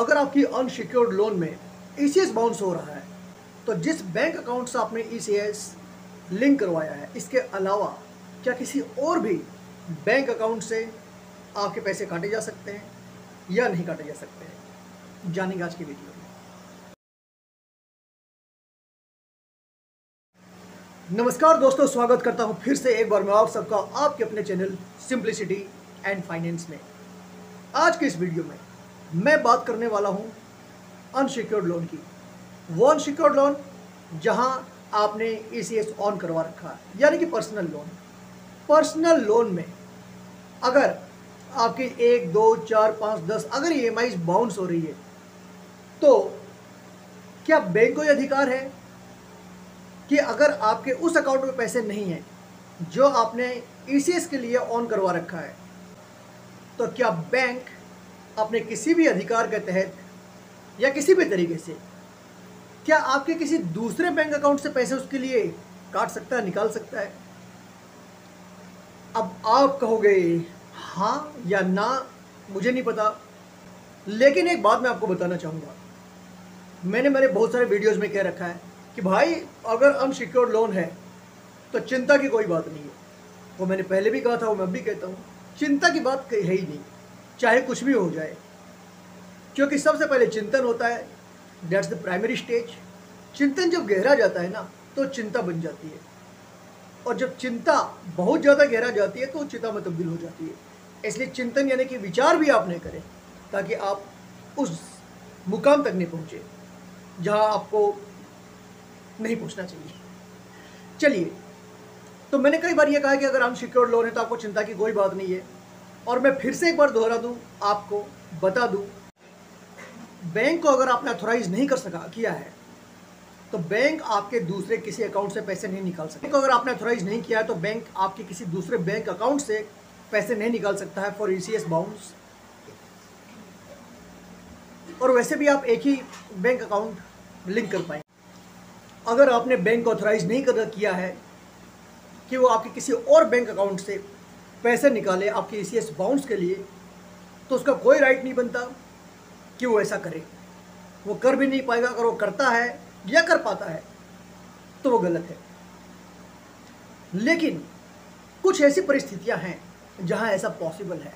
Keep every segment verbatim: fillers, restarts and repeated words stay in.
अगर आपकी unsecured loan में ई सी एस बाउंस हो रहा है तो जिस बैंक अकाउंट से आपने ई सी एस लिंक करवाया है, इसके अलावा क्या किसी और भी बैंक अकाउंट से आपके पैसे काटे जा सकते हैं या नहीं काटे जा सकते हैं, जानेंगे आज की वीडियो में। नमस्कार दोस्तों, स्वागत करता हूं फिर से एक बार मैं आप सबका आपके अपने चैनल सिंप्लिसिटी एंड फाइनेंस में। आज के इस वीडियो में मैं बात करने वाला हूं अनसिक्योर्ड लोन की। वो अनसिक्योर्ड लोन जहां आपने ई सी एस ऑन करवा रखा है, यानी कि पर्सनल लोन। पर्सनल लोन में अगर आपकी एक दो चार पाँच दस अगर ई एम आई बाउंस हो रही है तो क्या बैंक को यह अधिकार है कि अगर आपके उस अकाउंट में पैसे नहीं हैं जो आपने ई सी एस के लिए ऑन करवा रखा है, तो क्या बैंक अपने किसी भी अधिकार के तहत या किसी भी तरीके से क्या आपके किसी दूसरे बैंक अकाउंट से पैसे उसके लिए काट सकता है, निकाल सकता है? अब आप कहोगे हाँ या ना, मुझे नहीं पता, लेकिन एक बात मैं आपको बताना चाहूँगा। मैंने मेरे बहुत सारे वीडियोस में कह रखा है कि भाई अगर अनसिक्योर्ड लोन है तो चिंता की कोई बात नहीं है। वो मैंने पहले भी कहा था, वो मैं भी कहता हूँ, चिंता की बात है ही नहीं, चाहे कुछ भी हो जाए, क्योंकि सबसे पहले चिंतन होता है। That's the primary stage. चिंतन जब गहरा जाता है ना तो चिंता बन जाती है, और जब चिंता बहुत ज़्यादा गहरा जाती है तो चिंता में तब्दील हो जाती है। इसलिए चिंतन यानी कि विचार भी आप नहीं करें, ताकि आप उस मुकाम तक नहीं पहुँचे जहाँ आपको नहीं पहुँचना चाहिए। चलिए, तो मैंने कई बार ये कहा कि अगर अनसिक्योर्ड लोन है तो आपको चिंता की कोई बात नहीं है। और मैं फिर से एक बार दोहरा दूं, आपको बता दूं, बैंक को अगर आपने ऑथोराइज नहीं कर सका किया है तो बैंक आपके दूसरे किसी अकाउंट से पैसे नहीं निकाल सकता। बैंक को अगर आपने ऑथोराइज नहीं किया है तो बैंक आपके किसी दूसरे बैंक अकाउंट से पैसे नहीं निकाल सकता है for E C S bounce. और वैसे भी आप एक ही बैंक अकाउंट लिंक कर पाएंगे। अगर आपने बैंक को ऑथोराइज नहीं कर किया है कि वो आपके किसी और बैंक अकाउंट से पैसे निकाले आपके ई सी एस बाउंस के लिए, तो उसका कोई राइट नहीं बनता कि वो ऐसा करे। वो कर भी नहीं पाएगा। अगर वो करता है या कर पाता है तो वो गलत है। लेकिन कुछ ऐसी परिस्थितियां हैं जहां ऐसा पॉसिबल है।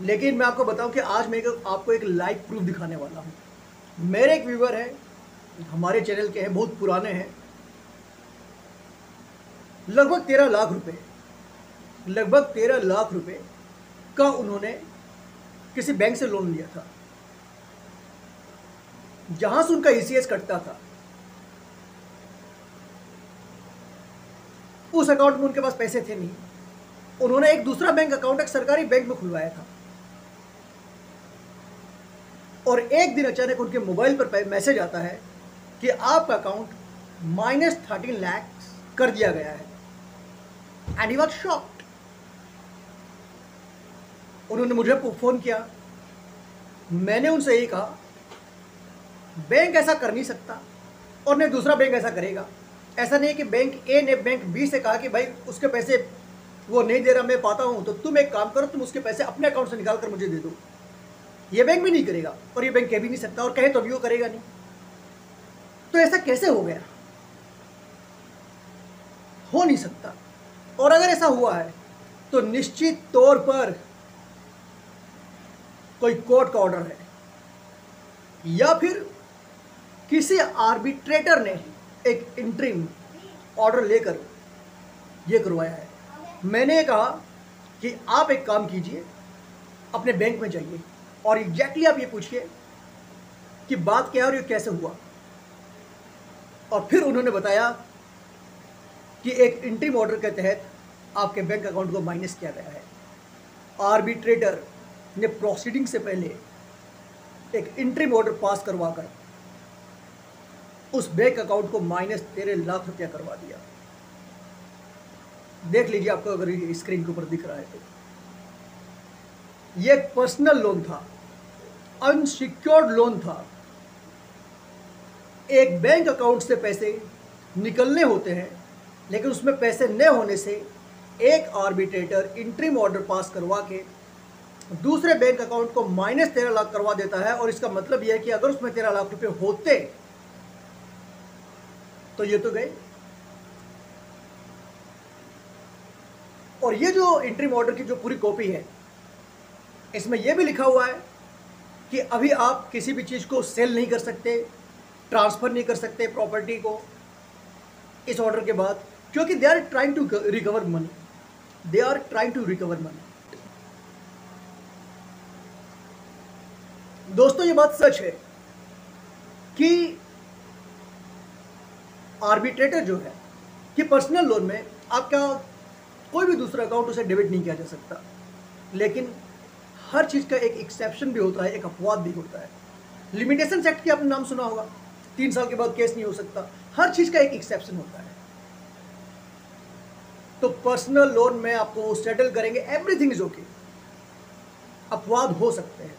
लेकिन मैं आपको बताऊं कि आज मैं आपको एक लाइव प्रूफ दिखाने वाला हूं। मेरे एक व्यूवर हैं, हमारे चैनल के हैं, बहुत पुराने हैं, लगभग तेरह लाख रुपये लगभग तेरह लाख रुपए का उन्होंने किसी बैंक से लोन लिया था, जहां से उनका ई सी एस कटता था। उस अकाउंट में उनके पास पैसे थे नहीं। उन्होंने एक दूसरा बैंक अकाउंट एक सरकारी बैंक में खुलवाया था, और एक दिन अचानक उनके मोबाइल पर मैसेज आता है कि आपका अकाउंट माइनस थर्टीन लाख कर दिया गया है। And he was shocked. उन्होंने मुझे फ़ोन किया। मैंने उनसे यही कहा, बैंक ऐसा कर नहीं सकता और न दूसरा बैंक ऐसा करेगा। ऐसा नहीं है कि बैंक ए ने बैंक बी से कहा कि भाई उसके पैसे वो नहीं दे रहा, मैं पाता हूँ, तो तुम एक काम करो, तुम उसके पैसे अपने अकाउंट से निकाल कर मुझे दे दो। ये बैंक भी नहीं करेगा और ये बैंक कह भी नहीं सकता, और कहे तो भी वो करेगा नहीं। तो ऐसा कैसे हो गया? हो नहीं सकता। और अगर ऐसा हुआ है तो निश्चित तौर पर कोई कोर्ट का ऑर्डर है, या फिर किसी आर्बिट्रेटर ने एक इंट्रीम ऑर्डर लेकर यह करवाया है। मैंने कहा कि आप एक काम कीजिए, अपने बैंक में जाइए और एग्जैक्टली आप ये पूछिए कि बात क्या है और ये कैसे हुआ। और फिर उन्होंने बताया कि एक इंट्रीम ऑर्डर के तहत आपके बैंक अकाउंट को माइनस किया गया है। आर्बिट्रेटर ने प्रोसीडिंग से पहले एक इंट्रीम ऑर्डर पास करवाकर उस बैंक अकाउंट को माइनस तेरह लाख रुपया करवा दिया। देख लीजिए, आपको अगर स्क्रीन के ऊपर दिख रहा है तो यह एक पर्सनल लोन था, अनसिक्योर्ड लोन था। एक बैंक अकाउंट से पैसे निकलने होते हैं, लेकिन उसमें पैसे न होने से एक आर्बिट्रेटर इंट्रीम ऑर्डर पास करवा के दूसरे बैंक अकाउंट को माइनस तेरह लाख करवा देता है। और इसका मतलब यह है कि अगर उसमें तेरह लाख रुपए होते तो ये तो गए। और ये जो इंट्रीम ऑर्डर की जो पूरी कॉपी है, इसमें यह भी लिखा हुआ है कि अभी आप किसी भी चीज़ को सेल नहीं कर सकते, ट्रांसफ़र नहीं कर सकते प्रॉपर्टी को इस ऑर्डर के बाद, क्योंकि they are trying to recover money, they are trying to recover money. दोस्तों, ये बात सच है कि आर्बिट्रेटर जो है कि पर्सनल लोन में आपका कोई भी दूसरा अकाउंट उसे डेबिट नहीं किया जा सकता, लेकिन हर चीज़ का एक एक्सेप्शन भी होता है, एक अपवाद भी होता है। लिमिटेशन एक्ट की आपने नाम सुना होगा, तीन साल के बाद केस नहीं हो सकता। हर चीज़ का एक एक्सेप्शन होता है। तो पर्सनल लोन में आपको सेटल करेंगे, एवरीथिंग इज ओके। अपवाद हो सकते हैं,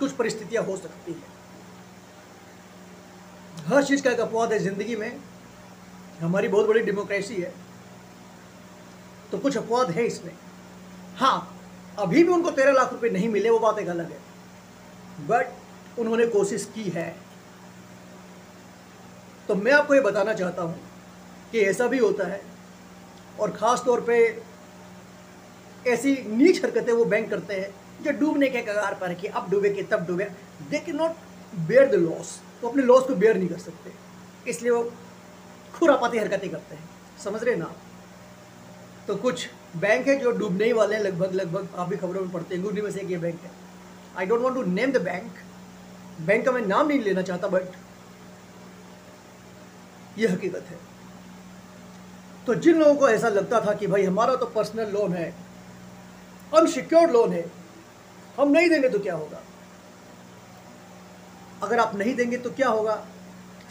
कुछ परिस्थितियां हो सकती है। हर चीज़ का एक अपवाद है ज़िंदगी में, हमारी बहुत बड़ी डेमोक्रेसी है, तो कुछ अपवाद है इसमें। हाँ, अभी भी उनको तेरह लाख रुपए नहीं मिले, वो बात एक अलग है, बट उन्होंने कोशिश की है। तो मैं आपको ये बताना चाहता हूँ कि ऐसा भी होता है, और ख़ास तौर पे ऐसी नीच हरकतें वो बैंक करते हैं जो डूबने के कगार पर है कि अब डूबे कि तब डूबे। They can not bear the loss, वो अपने लॉस को बेयर नहीं कर सकते, इसलिए वो खुरापाती हरकतें करते हैं, समझ रहे ना। तो कुछ बैंक है जो डूबने ही वाले हैं, लगभग लगभग आप भी खबरों में पढ़ते हैं, उन्हीं में से एक ये बैंक है। I don't want to name the bank, bank का मैं नाम नहीं लेना चाहता, बट ये हकीकत है। तो जिन लोगों को ऐसा लगता था कि भाई हमारा तो पर्सनल लोन है, अनसिक्योर्ड लोन है, हम नहीं देंगे तो क्या होगा, अगर आप नहीं देंगे तो क्या होगा,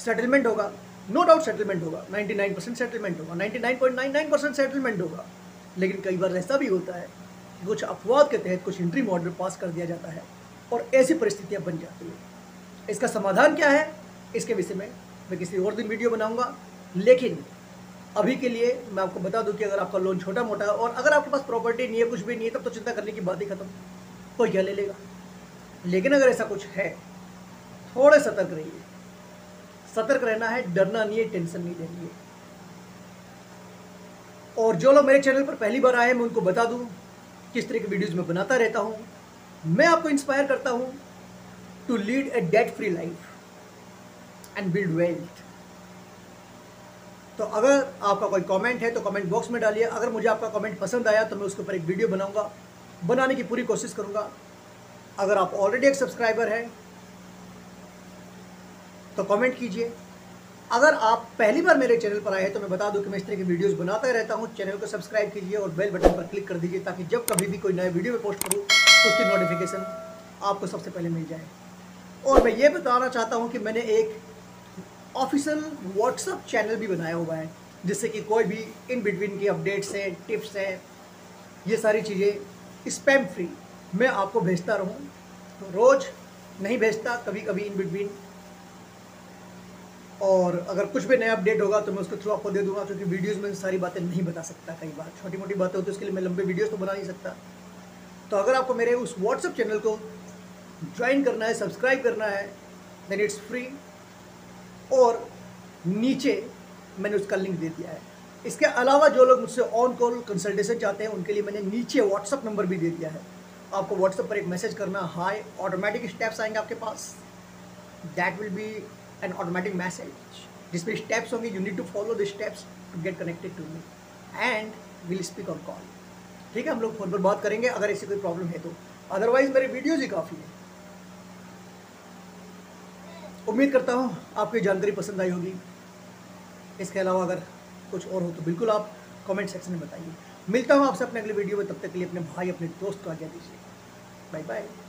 सेटलमेंट होगा, नो डाउट सेटलमेंट होगा, निन्यानवे परसेंट सेटलमेंट होगा, निन्यानवे पॉइंट निन्यानवे परसेंट सेटलमेंट होगा। लेकिन कई बार ऐसा भी होता है कि कुछ अपवाद के तहत कुछ इंट्रीम ऑर्डर पास कर दिया जाता है और ऐसी परिस्थितियां बन जाती है। इसका समाधान क्या है, इसके विषय में मैं किसी और दिन वीडियो बनाऊंगा, लेकिन अभी के लिए मैं आपको बता दूं कि अगर आपका लोन छोटा मोटा है और अगर आपके पास प्रॉपर्टी नहीं है, कुछ भी नहीं है, तब तो चिंता करने की बात ही खत्म, कोई क्या ले लेगा। लेकिन अगर ऐसा कुछ है, थोड़े सतर्क रहिए, सतर्क रहना है, डरना नहीं है, टेंशन नहीं लेनी है। और जो लोग मेरे चैनल पर पहली बार आए हैं, मैं उनको बता दूं किस तरह की वीडियोज़ मैं बनाता रहता हूं। मैं आपको इंस्पायर करता हूं to lead a debt free life and build wealth. तो अगर आपका कोई कमेंट है तो कमेंट बॉक्स में डालिए। अगर मुझे आपका कमेंट पसंद आया तो मैं उसके ऊपर एक वीडियो बनाऊँगा, बनाने की पूरी कोशिश करूँगा। अगर आप ऑलरेडी एक सब्सक्राइबर हैं तो कमेंट कीजिए। अगर आप पहली बार मेरे चैनल पर आए हैं तो मैं बता दूं कि मैं इस तरह की वीडियोस बनाता रहता हूं। चैनल को सब्सक्राइब कीजिए और बेल बटन पर क्लिक कर दीजिए, ताकि जब कभी भी कोई नया वीडियो में पोस्ट करूं तो उसकी नोटिफिकेशन आपको सबसे पहले मिल जाए। और मैं ये बताना चाहता हूं कि मैंने एक ऑफिशियल व्हाट्सअप चैनल भी बनाया हुआ है, जिससे कि कोई भी इन बिटवीन की अपडेट्स हैं, टिप्स हैं, ये सारी चीज़ें स्पैम फ्री मैं आपको भेजता रहूँ। तो रोज़ नहीं भेजता, कभी कभी इन बिटवीन। और अगर कुछ भी नया अपडेट होगा तो मैं उसके थ्रू आपको दे दूंगा, क्योंकि वीडियोस में सारी बातें नहीं बता सकता। कई बार छोटी मोटी बातें होती है, उसके लिए मैं लंबे वीडियोस तो बना नहीं सकता। तो अगर आपको मेरे उस व्हाट्सएप चैनल को ज्वाइन करना है, सब्सक्राइब करना है, देन इट्स फ्री। और नीचे मैंने उसका लिंक दे दिया है। इसके अलावा जो लोग मुझसे ऑन कॉल कंसल्टेशन चाहते हैं, उनके लिए मैंने नीचे व्हाट्सअप नंबर भी दे दिया है। आपको व्हाट्सएप पर एक मैसेज करना, हाय, ऑटोमेटिक स्टेप्स आएंगे आपके पास, that will be an automatic message जिसमें steps होंगे, you need to follow the steps to get connected to me and we'll speak on call। ठीक है, हम लोग फोन पर बात करेंगे अगर ऐसी कोई प्रॉब्लम है तो। अदरवाइज मेरे वीडियोज़ ही काफ़ी हैं। उम्मीद करता हूँ आपको जानकारी पसंद आई होगी। इसके अलावा अगर कुछ और हो तो बिल्कुल आप कमेंट सेक्शन में बताइए। मिलता हूँ आपसे अपने अगले वीडियो में, तब तक के लिए अपने भाई अपने दोस्त को आज्ञा दीजिए। Bye bye.